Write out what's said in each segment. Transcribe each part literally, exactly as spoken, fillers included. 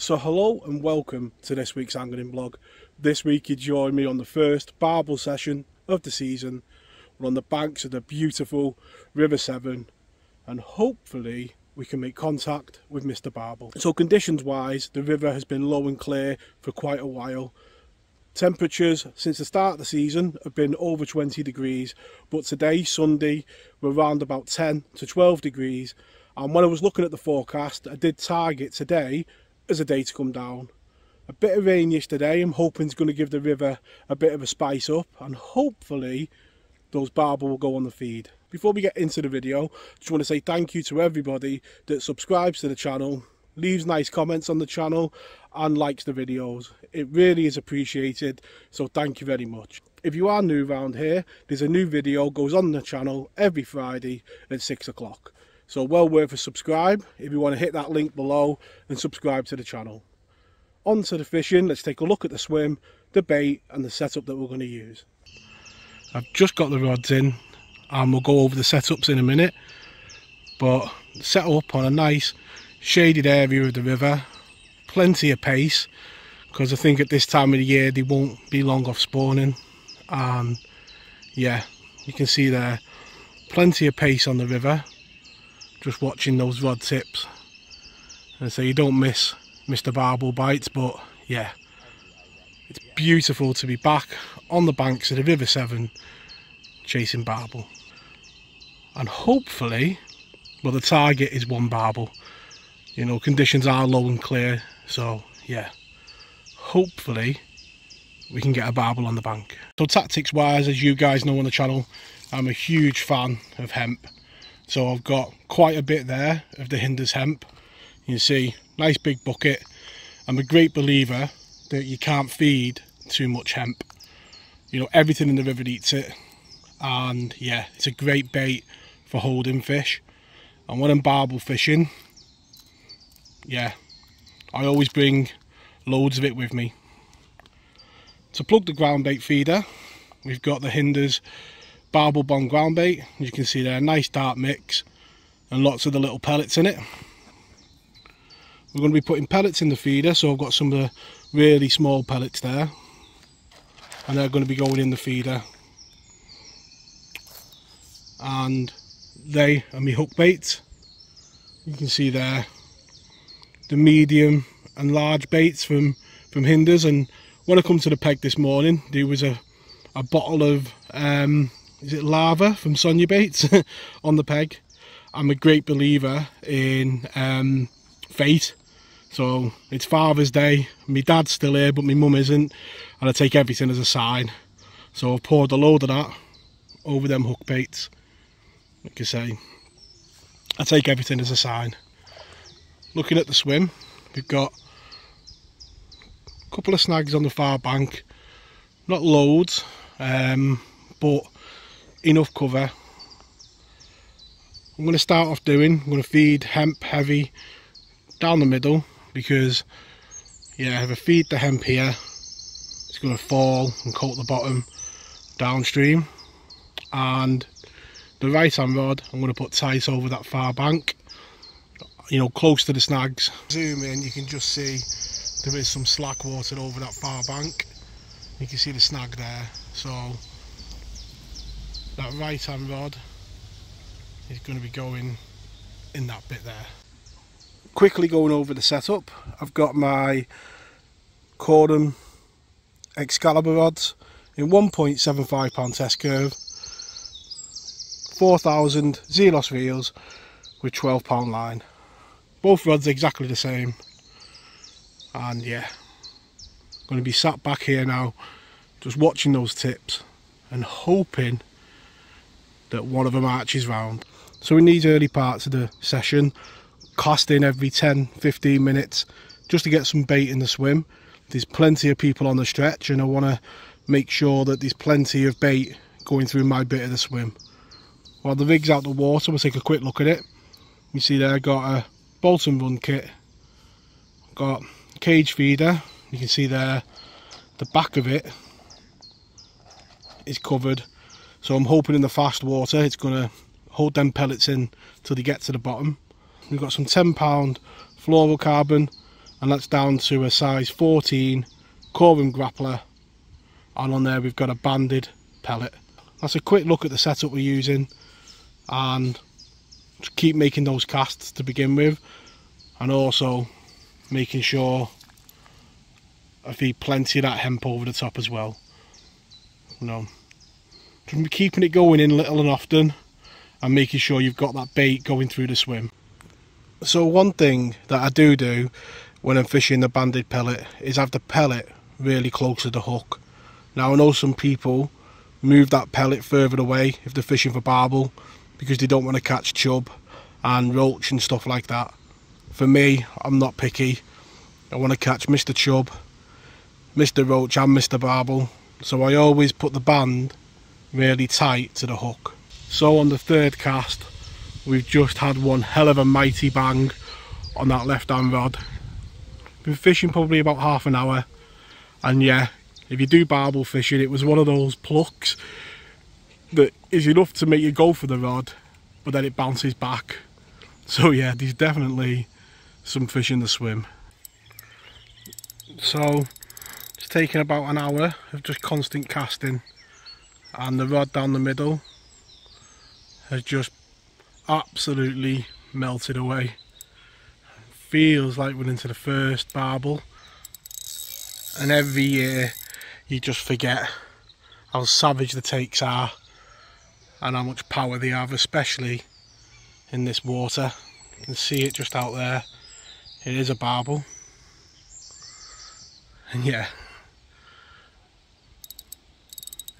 So hello and welcome to this week's Angling Blog. This week you join me on the first barbel session of the season. We're on the banks of the beautiful River Severn and hopefully we can make contact with Mister Barbel. So conditions wise, the river has been low and clear for quite a while. Temperatures since the start of the season have been over twenty degrees, but today, Sunday, we're around about ten to twelve degrees. And when I was looking at the forecast, I did target today as a day to come down. A bit of rain yesterday, I'm hoping it's going to give the river a bit of a spice up, and hopefully those barbel will go on the feed. Before we get into the video, I just want to say thank you to everybody that subscribes to the channel, leaves nice comments on the channel and likes the videos. It really is appreciated, so thank you very much. If you are new around here, there's a new video goes on the channel every Friday at six o'clock. So well worth a subscribe if you want to hit that link below and subscribe to the channel. On to the fishing, let's take a look at the swim, the bait and the setup that we're going to use. I've just got the rods in and we'll go over the setups in a minute. But set up on a nice shaded area of the river, plenty of pace, because I think at this time of the year they won't be long off spawning. And yeah, you can see there, plenty of pace on the river. Just watching those rod tips, and so you don't miss Mister Barbel bites. But yeah, it's beautiful to be back on the banks of the River Severn chasing barbel, and hopefully, well, the target is one barbel. You know, conditions are low and clear, so yeah, hopefully we can get a barbel on the bank. So tactics wise, as you guys know on the channel, I'm a huge fan of hemp. So I've got quite a bit there of the Hinders hemp. You see, nice big bucket. I'm a great believer that you can't feed too much hemp. You know, everything in the river eats it. And yeah, it's a great bait for holding fish. And when I'm barbel fishing, yeah, I always bring loads of it with me. To plug the ground bait feeder, we've got the Hinders barbel bomb ground bait. You can see there, a nice dark mix and lots of the little pellets in it. We're going to be putting pellets in the feeder, so I've got some of the really small pellets there and they're going to be going in the feeder, and they are my hook baits. You can see there the medium and large baits from from Hinders. And when I come to the peg this morning, there was a a bottle of um is it lava from Sonia Bates on the peg. I'm a great believer in um fate, so it's Father's Day, my dad's still here but my mum isn't, and I take everything as a sign. So I've poured a load of that over them hook baits. Like I say, I take everything as a sign. Looking at the swim, we've got a couple of snags on the far bank, not loads, um but enough cover. I'm going to start off doing, I'm going to feed hemp heavy down the middle, because yeah, if I feed the hemp here, it's going to fall and coat the bottom downstream. And the right hand rod, I'm going to put tight over that far bank, you know, close to the snags. Zoom in, you can just see there is some slack water over that far bank. You can see the snag there, so that right hand rod is going to be going in that bit there. Quickly going over the setup, I've got my Korum Excalibur rods in one point seven five pound test curve, four thousand Zelos reels with twelve pound line. Both rods exactly the same, and yeah, going to be sat back here now just watching those tips and hoping that one of them arches round. So in these early parts of the session, casting every ten fifteen minutes just to get some bait in the swim. There's plenty of people on the stretch and I want to make sure that there's plenty of bait going through my bit of the swim. While the rig's out the water, we'll take a quick look at it. You see there, I've got a bolt and run kit, got cage feeder. You can see there, the back of it is covered. So I'm hoping in the fast water, it's going to hold them pellets in till they get to the bottom. We've got some ten pound fluorocarbon and that's down to a size fourteen Korum grappler, and on there we've got a banded pellet. That's a quick look at the setup we're using, and keep making those casts to begin with, and also making sure I feed plenty of that hemp over the top as well. You know, just keeping it going in little and often, and making sure you've got that bait going through the swim. So one thing that I do do when I'm fishing the banded pellet is have the pellet really close to the hook. Now I know some people move that pellet further away if they're fishing for barbel because they don't want to catch chub and roach and stuff like that. For me, I'm not picky. I want to catch Mister Chub, Mister Roach and Mister Barbel, so I always put the band really tight to the hook. So on the third cast, we've just had one hell of a mighty bang on that left hand rod. Been fishing probably about half an hour, and yeah, if you do barbel fishing, it was one of those plucks that is enough to make you go for the rod, but then it bounces back. So yeah, there's definitely some fish in the swim. So it's taken about an hour of just constant casting, and the rod down the middle has just absolutely melted away. Feels like we're into the first barbel, and every year you just forget how savage the takes are and how much power they have, especially in this water. You can see it just out there, it is a barbel. And yeah,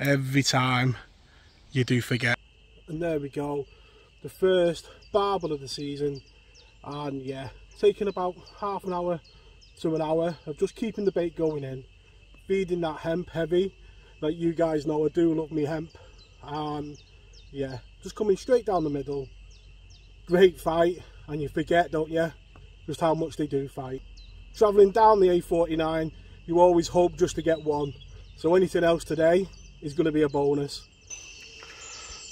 every time you do forget. And there we go, the first barbel of the season. And yeah, taking about half an hour to an hour of just keeping the bait going in, feeding that hemp heavy. Like you guys know, I do love me hemp. And yeah, just coming straight down the middle. Great fight, and you forget, don't you, just how much they do fight. Travelling down the A forty-nine, you always hope just to get one, so anything else today is going to be a bonus.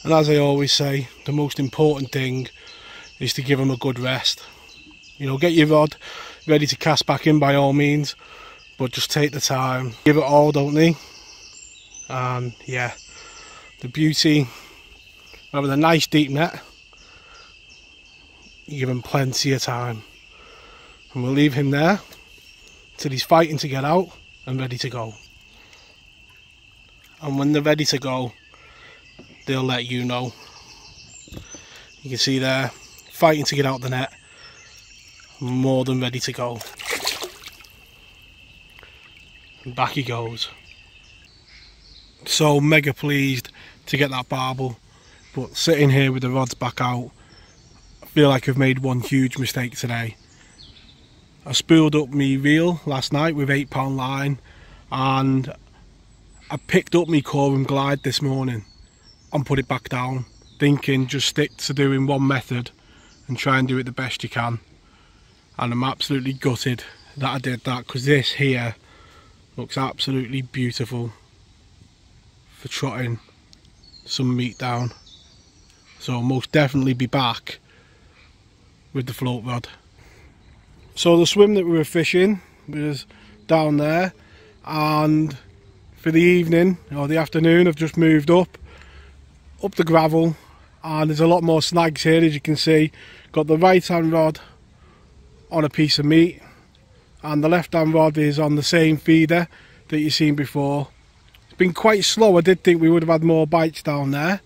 And as I always say, the most important thing is to give them a good rest. You know, get your rod ready to cast back in by all means, but just take the time, give it all, don't they? And yeah, the beauty of having a nice deep net, you give them plenty of time. And we'll leave him there till he's fighting to get out and ready to go. And when they're ready to go, they'll let you know. You can see there, fighting to get out the net, more than ready to go. And back he goes. So mega pleased to get that barbel, but sitting here with the rods back out, I feel like I've made one huge mistake today. I spooled up me reel last night with eight pound line, and I picked up me Korum glide this morning and put it back down, thinking just stick to doing one method and try and do it the best you can. And I'm absolutely gutted that I did that, because this here looks absolutely beautiful for trotting some meat down. So I'll most definitely be back with the float rod. So the swim that we were fishing was down there, and for the evening or the afternoon I've just moved up, up the gravel, and there's a lot more snags here, as you can see. Got the right hand rod on a piece of meat, and the left hand rod is on the same feeder that you've seen before. It's been quite slow. I did think we would have had more bites down there,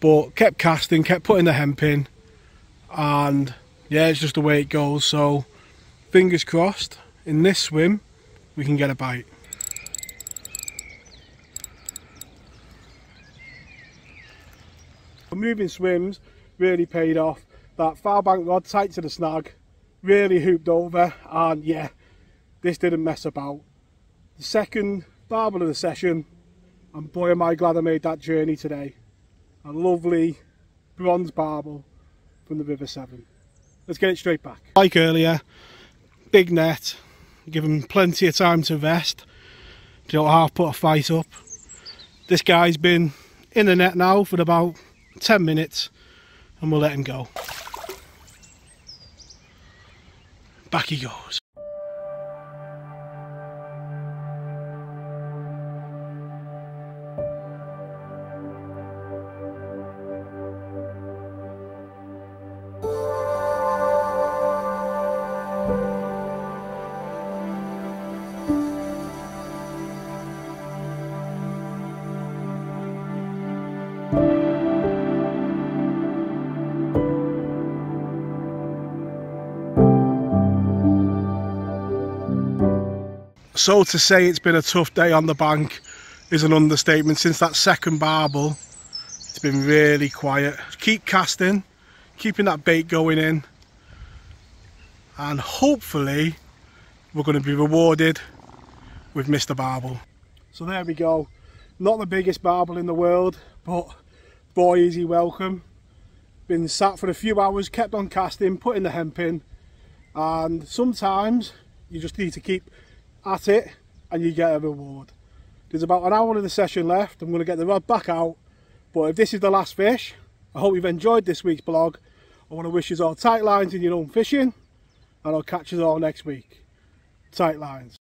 but kept casting, kept putting the hemp in, and yeah, it's just the way it goes. So fingers crossed, in this swim, we can get a bite. Moving swims really paid off. That far bank rod tight to the snag, really hooped over, and yeah, this didn't mess about. The second barbel of the session, and boy am I glad I made that journey today. A lovely bronze barbel from the River Severn. Let's get it straight back. Like earlier, big net, give him plenty of time to rest. Don't half put a fight up. This guy's been in the net now for about ten minutes, and we'll let him go. Back he goes. So to say it's been a tough day on the bank is an understatement. Since that second barbel, it's been really quiet. Keep casting, keeping that bait going in, and hopefully we're going to be rewarded with Mister Barbel. So there we go. Not the biggest barbel in the world, but boy is he welcome. Been sat for a few hours, kept on casting, put in the hemp in, and sometimes you just need to keep at it and you get a reward. There's about an hour of the session left. I'm going to get the rod back out, but if this is the last fish, I hope you've enjoyed this week's blog. I want to wish you all tight lines in your own fishing, and I'll catch you all next week. Tight lines.